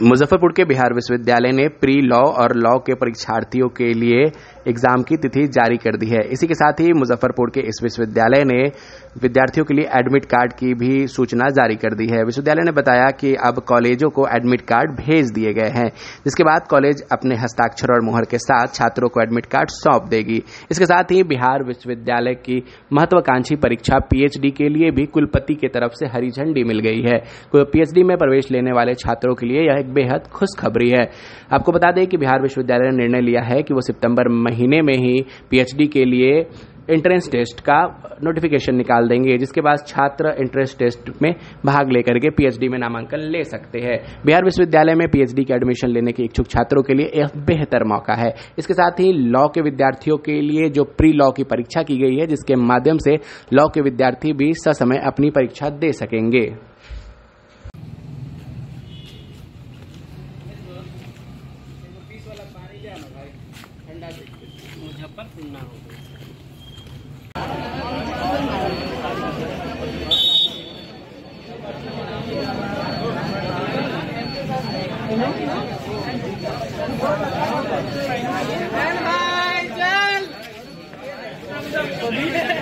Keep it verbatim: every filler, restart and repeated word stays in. मुजफ्फरपुर के बिहार विश्वविद्यालय ने प्री लॉ और लॉ के परीक्षार्थियों के लिए एग्जाम की तिथि जारी कर दी है। इसी के साथ ही मुजफ्फरपुर के इस विश्वविद्यालय ने विद्यार्थियों के लिए एडमिट कार्ड की भी सूचना जारी कर दी है। विश्वविद्यालय ने बताया कि अब कॉलेजों को एडमिट कार्ड भेज दिए गए हैं, जिसके बाद कॉलेज अपने हस्ताक्षर और मुहर के साथ छात्रों को एडमिट कार्ड सौंप देगी। इसके साथ ही बिहार विश्वविद्यालय की महत्वाकांक्षी परीक्षा पीएचडी के लिए भी कुलपति की तरफ से हरी झंडी मिल गई है। पीएचडी में प्रवेश लेने वाले छात्रों के लिए एक बेहद खुशखबरी है। आपको बता दें कि बिहार विश्वविद्यालय ने निर्णय लिया है कि वो सितंबर महीने में ही पीएचडी के लिए एंट्रेंस टेस्ट का नोटिफिकेशन निकाल देंगे, जिसके बाद छात्र एंट्रेंस टेस्ट में भाग लेकर के पीएचडी में नामांकन ले सकते हैं। बिहार विश्वविद्यालय में पीएचडी के एडमिशन लेने के इच्छुक छात्रों के लिए एक बेहतर मौका है। इसके साथ ही लॉ के विद्यार्थियों के लिए जो प्री लॉ की परीक्षा की गई है, जिसके माध्यम से लॉ के विद्यार्थी भी ससमय अपनी परीक्षा दे सकेंगे। मुजफ्फरपुर ना हो गई।